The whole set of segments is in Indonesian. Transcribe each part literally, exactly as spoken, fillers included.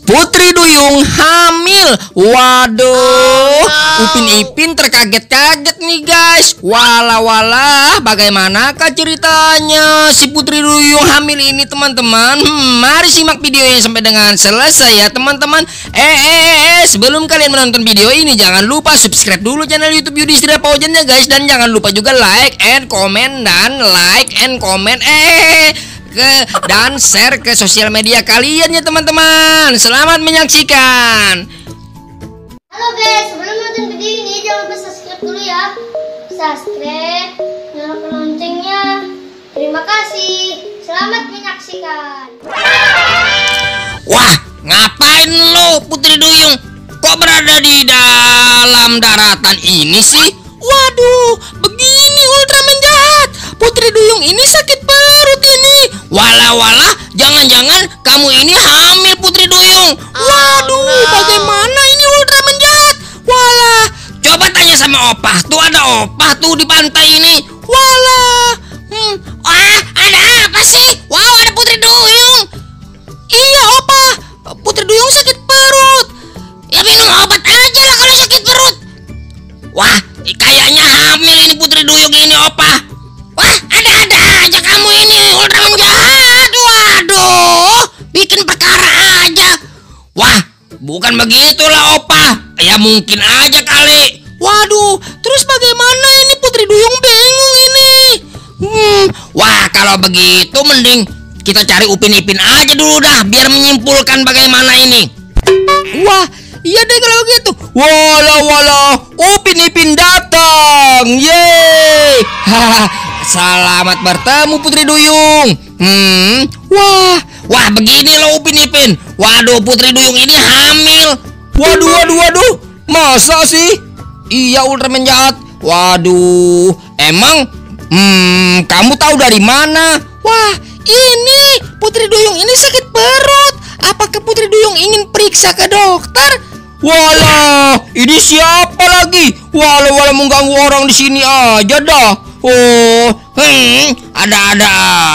Putri Duyung hamil. Waduh, Upin Ipin terkaget-kaget nih guys. Walah-walah, bagaimanakah ceritanya si Putri Duyung hamil ini teman-teman? hmm, Mari simak videonya sampai dengan selesai ya teman-teman. eh, eh, eh, eh sebelum kalian menonton video ini, jangan lupa subscribe dulu channel YouTube Yudhistira Fauzan ya guys. Dan jangan lupa juga like and comment Dan like and comment Eh, eh, eh. Ke, dan share ke sosial media kalian ya teman-teman. Selamat menyaksikan. Halo guys, sebelum nonton video ini jangan lupa subscribe dulu ya. Subscribe, nyalakan loncengnya. Terima kasih. Selamat menyaksikan. Wah, ngapain lo Putri Duyung? Kok berada di dalam daratan ini sih? Waduh, begini Ultraman Jahat. Putri Duyung ini sakit perut ini. Walah-walah, jangan-jangan kamu ini hamil Putri Duyung. Waduh, oh, no. Bagaimana ini Ultraman Jahat? Walah, coba tanya sama opah. Tuh ada opah tuh di pantai ini. Walah, hmm. Wah, ada apa sih? Wow, ada Putri Duyung. Iya opah, Putri Duyung sakit perut. Ya minum obat aja lah kalau sakit perut. Wah, kayaknya hamil ini Putri Duyung ini opah. Wah, ada-ada aja kamu ini Ultraman Jahat. Waduh, bikin perkara aja. Wah, bukan begitulah opah. Ya mungkin aja kali. Waduh, terus bagaimana ini Putri Duyung bingung ini. Hmm, wah kalau begitu mending kita cari Upin Ipin aja dulu dah, biar menyimpulkan bagaimana ini. Wah, iya deh kalau gitu. Walau walau, Upin Ipin datang. Yeay. Hahaha. Selamat bertemu Putri Duyung. Hmm, wah, wah begini loh Upin Ipin. Waduh, Putri Duyung ini hamil. Waduh, waduh, waduh, masa sih? Iya Ultraman Jahat. Waduh, emang, hmm, kamu tahu dari mana? Wah, ini Putri Duyung ini sakit perut. Apakah Putri Duyung ingin periksa ke dokter? Walah, ini siapa lagi? Walah, walah mengganggu orang di sini aja dah. Oh, hmm, ada-ada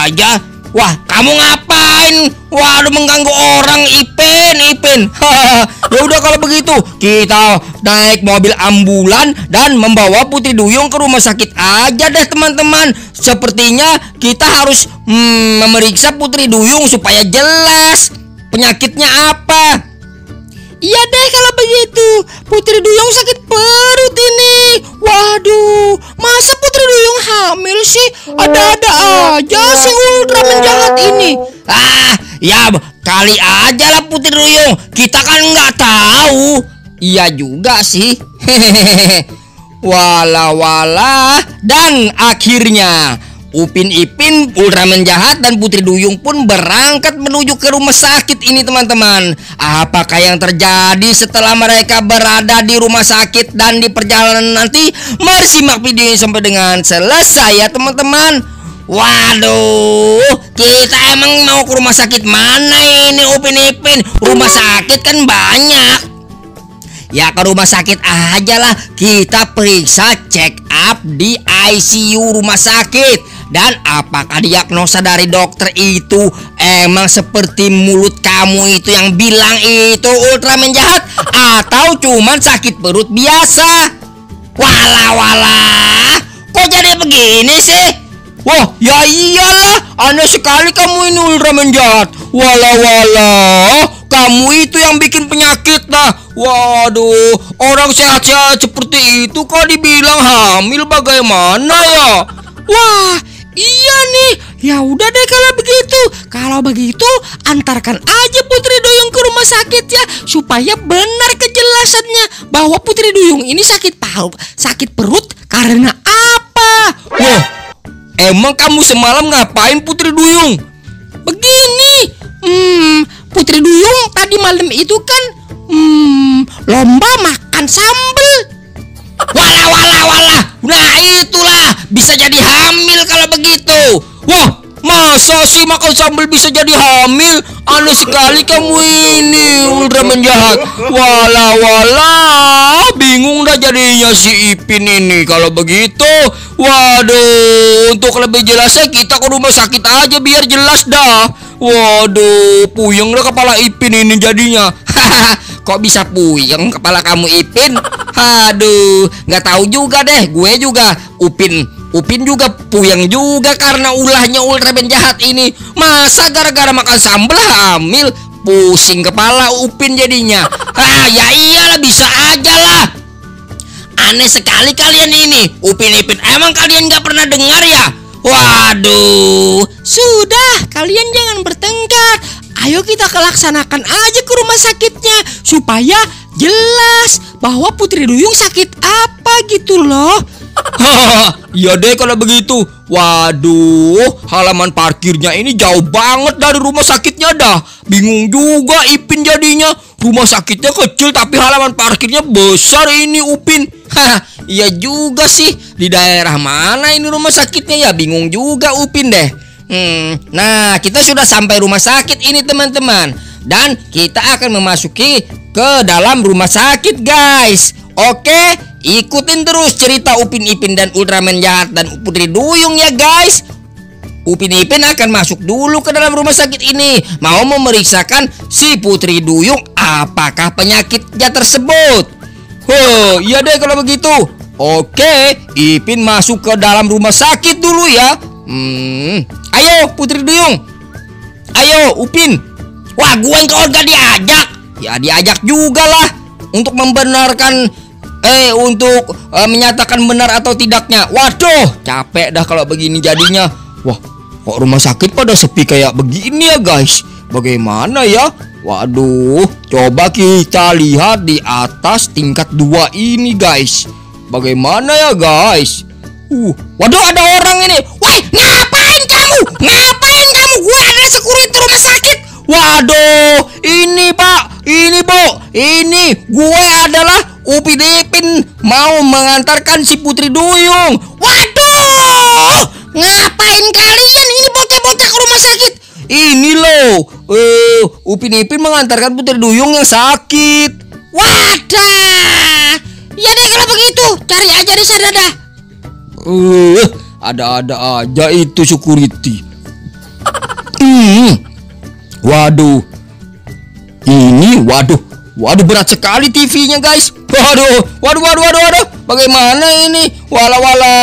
aja. Wah, kamu ngapain? Waduh, mengganggu orang. Ipin, Ipin. Ya udah kalau begitu, kita naik mobil ambulan dan membawa Putri Duyung ke rumah sakit aja deh teman-teman. Sepertinya kita harus hmm, memeriksa Putri Duyung supaya jelas penyakitnya apa. Iya deh kalau begitu. Putri Duyung sakit perut ini. Waduh, masa Putri Duyung hamil sih? Ada-ada aja si Ultraman Jahat ini. Ah, ya kali aja lah Putri Duyung. Kita kan nggak tahu. Iya juga sih. Hehehe. Walah-walah. Dan akhirnya Upin Ipin, Ultraman Jahat, dan Putri Duyung pun berangkat menuju ke rumah sakit ini teman-teman. Apakah yang terjadi setelah mereka berada di rumah sakit dan di perjalanan nanti? Mari simak videonya sampai dengan selesai ya teman-teman. Waduh, kita emang mau ke rumah sakit mana ini Upin Ipin? Rumah sakit kan banyak. Ya ke rumah sakit aja lah. Kita periksa check up di I C U rumah sakit. Dan apakah diagnosa dari dokter itu emang seperti mulut kamu itu yang bilang itu Ultraman Jahat, atau cuman sakit perut biasa? Walah walah, kok jadi begini sih? Wah, ya iyalah, aneh sekali kamu ini Ultraman Jahat. Walah walah, kamu itu yang bikin penyakit nah. Waduh, orang sehat-sehat seperti itu kok dibilang hamil, bagaimana ya? Wah, iya nih. Ya udah deh kalau begitu. Kalau begitu, antarkan aja Putri Duyung ke rumah sakit ya, supaya benar kejelasannya bahwa Putri Duyung ini sakit perut, sakit perut karena apa? Wah, emang kamu semalam ngapain Putri Duyung? Begini, hmm, Putri Duyung tadi malam itu kan, hmm, lomba makan sambal. Walah walah walah, nah itulah bisa jadi hamil kalau begitu. Wah, masa sih makan sambal bisa jadi hamil? Aneh sekali kamu ini Ultraman Jahat. Walah walah, bingung dah jadinya si Ipin ini kalau begitu. Waduh, untuk lebih jelasnya kita ke rumah sakit aja biar jelas dah. Waduh, puyeng dah kepala Ipin ini jadinya. Hahaha, kok bisa puyeng kepala kamu Ipin? Aduh, nggak tahu juga deh. Gue juga, Upin, Upin juga puyeng juga karena ulahnya Ultraman Jahat ini. Masa gara-gara makan sambal hamil? Pusing kepala Upin jadinya. Ah, ya iyalah, bisa aja lah. Aneh sekali kalian ini, Upin Ipin. Emang kalian nggak pernah dengar ya? Waduh, sudah, kalian jangan bertengkar. Ayo kita laksanakan aja ke rumah sakitnya supaya jelas bahwa Putri Duyung sakit apa gitu loh. Iya deh kalau begitu. Waduh, halaman parkirnya ini jauh banget dari rumah sakitnya dah. Bingung juga Ipin jadinya. Rumah sakitnya kecil tapi halaman parkirnya besar ini Upin. Hah, iya juga sih. Di daerah mana ini rumah sakitnya ya, bingung juga Upin deh. Hmm, nah kita sudah sampai rumah sakit ini teman-teman. Dan kita akan memasuki ke dalam rumah sakit guys. Oke, ikutin terus cerita Upin Ipin dan Ultraman Jahat dan Putri Duyung ya guys. Upin Ipin akan masuk dulu ke dalam rumah sakit ini, mau memeriksakan si Putri Duyung apakah penyakitnya tersebut. Oh iya deh kalau begitu. Oke, Ipin masuk ke dalam rumah sakit dulu ya. Hmm, ayo Putri Duyung, ayo Upin. Wah, gua yang kau gak diajak. Ya diajak juga lah untuk membenarkan, Eh untuk uh, menyatakan benar atau tidaknya. Waduh, capek dah kalau begini jadinya. Wah, kok rumah sakit pada sepi kayak begini ya guys? Bagaimana ya? Waduh, coba kita lihat di atas tingkat dua ini guys. Bagaimana ya guys? Uh, waduh ada orang ini. Wah, ngapain kamu? Ngapain kamu? Gua ada security rumah sakit. Waduh, ini pak, ini bu, ini gue adalah Upin Ipin, mau mengantarkan si Putri Duyung. Waduh, ngapain kalian ini bocah-bocah ke rumah sakit? Ini loh, uh, Upin Ipin mengantarkan Putri Duyung yang sakit. Wadah, ya deh kalau begitu, cari aja di sana dah. Uh, ada-ada aja itu security. Hmm, waduh, ini waduh. Waduh, berat sekali T V-nya guys. Waduh, waduh, waduh, waduh, waduh. Bagaimana ini? Wala wala.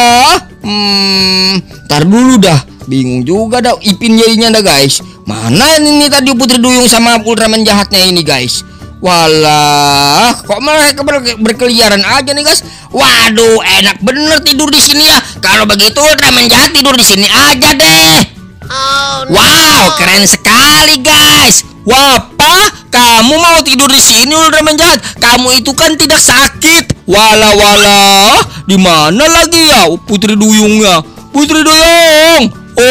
Hmm, ntar dulu dah. Bingung juga dah Ipin jadinya dah guys. Mana ini tadi Putri Duyung sama Ultraman Jahatnya ini guys? Walah, kok mereka berkeliaran aja nih guys? Waduh, enak bener tidur di sini ya. Kalau begitu Ultraman Jahat tidur di sini aja deh. Oh, no. Wow, keren sekali guys. Wapa, kamu mau tidur di sini Ultraman Jahat? Kamu itu kan tidak sakit. Wala wala, di mana lagi ya Putri Duyungnya? Putri Duyung,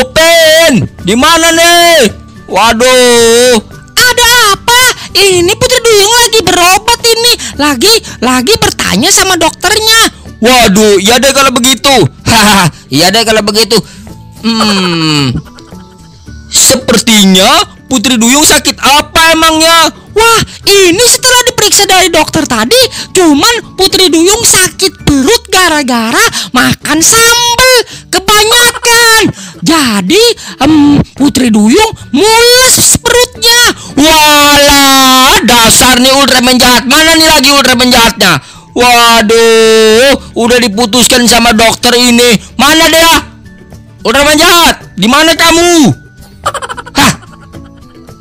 Upin, di mana nih? Waduh, ada apa? Ini Putri Duyung lagi berobat ini, lagi lagi bertanya sama dokternya. Waduh, ya deh kalau begitu. Hahaha, ya deh kalau begitu. Hmm, sepertinya Putri Duyung sakit apa emangnya? Wah, ini setelah diperiksa dari dokter tadi, cuman Putri Duyung sakit perut gara-gara makan sambal kebanyakan. Jadi, um, Putri Duyung mules perutnya. Walah, dasar nih Ultraman Jahat. Mana nih lagi Ultraman Jahatnya? Waduh, udah diputuskan sama dokter ini. Mana dia? Ultraman Jahat, di mana kamu? Hah?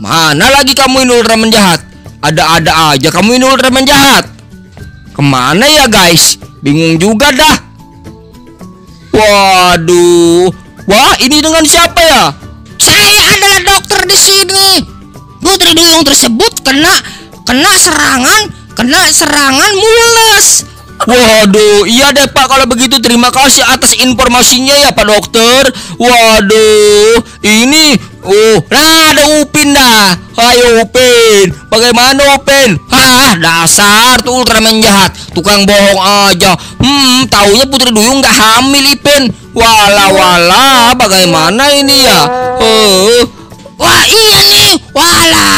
Mana lagi kamu ini Ultraman Jahat? Ada-ada aja kamu ini Ultraman Jahat. Kemana ya guys? Bingung juga dah. Waduh, wah ini dengan siapa ya? Saya adalah dokter di sini. Putri Duyung tersebut kena kena serangan, kena serangan mules. Waduh, iya deh pak kalau begitu, terima kasih atas informasinya ya pak dokter. Waduh, ini oh, nah ada Upin dah. Ayo Upin, bagaimana Upin? Hah, dasar tuh Ultraman Jahat, tukang bohong aja. Hmm, taunya Putri Duyung nggak hamil Ipin. Wala wala, bagaimana ini ya? Oh, wah iya nih, wala,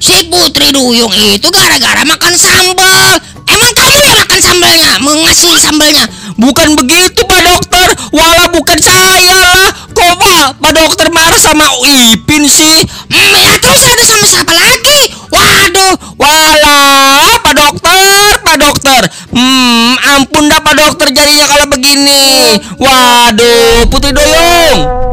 si Putri Duyung itu gara-gara makan sambal. Emang kamu yang makan sambalnya, mengasihi sambalnya? Bukan begitu pak dokter, wala bukan saya lah. Kok Kenapa Pak Dokter marah sama Ipin sih? Hmm, ya terus ada sama siapa lagi? Waduh, walah Pak Dokter, Pak Dokter. Hmm, ampun dah Pak Dokter jadinya kalau begini. Waduh, Putri Duyung.